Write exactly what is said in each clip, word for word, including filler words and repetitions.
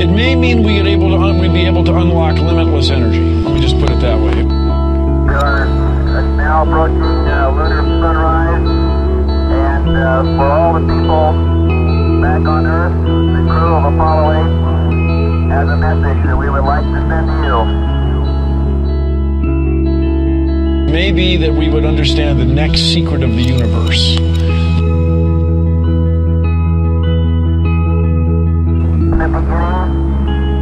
It may mean we'd be able to we'd be able to unlock limitless energy. Let me just put it that way. We are now approaching uh, lunar sunrise, and uh, for all the people back on Earth, the crew of Apollo eight has a message that we would like to send to you. Maybe that we would understand the next secret of the universe.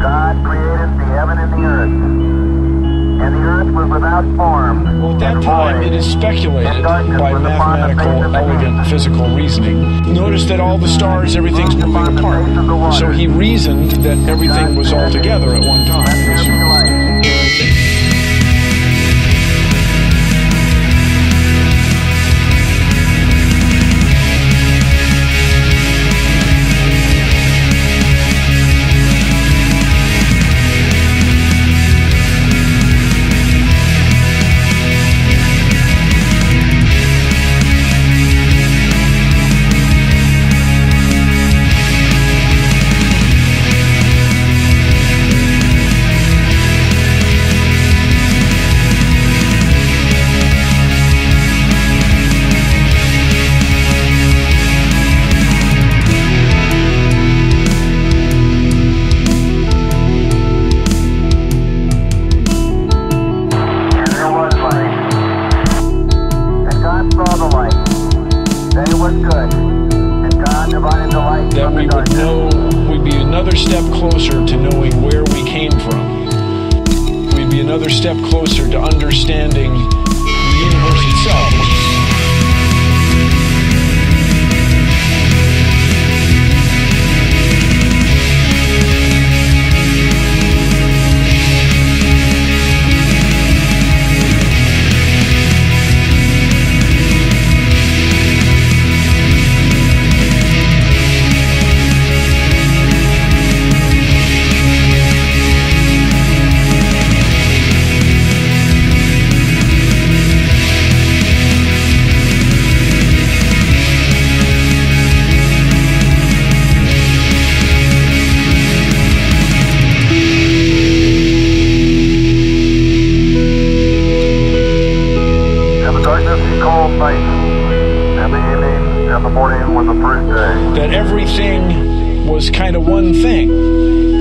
God created the heaven and the earth, and the earth was without form. Well, at that time, it is speculated by mathematical, elegant, physical reasoning. Notice that all the stars, everything's moving apart. So he reasoned that everything was all together at one time. That we would know, we'd be another step closer to knowing where we came from. We'd be another step closer to understanding the universe itself. That everything was kind of one thing.